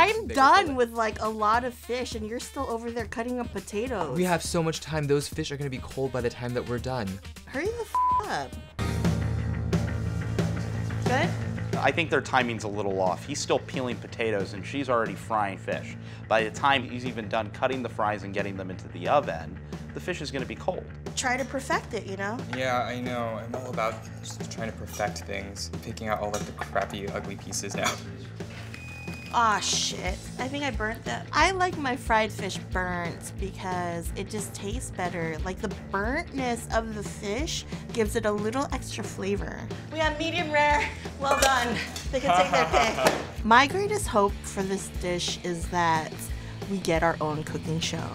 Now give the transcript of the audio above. I'm done with like a lot of fish and you're still over there cutting up potatoes. We have so much time. Those fish are gonna be cold by the time that we're done. Hurry the f up. Good? I think their timing's a little off. He's still peeling potatoes and she's already frying fish. By the time he's even done cutting the fries and getting them into the oven, the fish is gonna be cold. Try to perfect it, you know? Yeah, I know. I'm all about just trying to perfect things, picking out all of the crappy, ugly pieces now. Aw, shit. I think I burnt that. I like my fried fish burnt because it just tastes better. Like, the burntness of the fish gives it a little extra flavor. We have medium rare. Well done. They can take their pick. My greatest hope for this dish is that we get our own cooking show.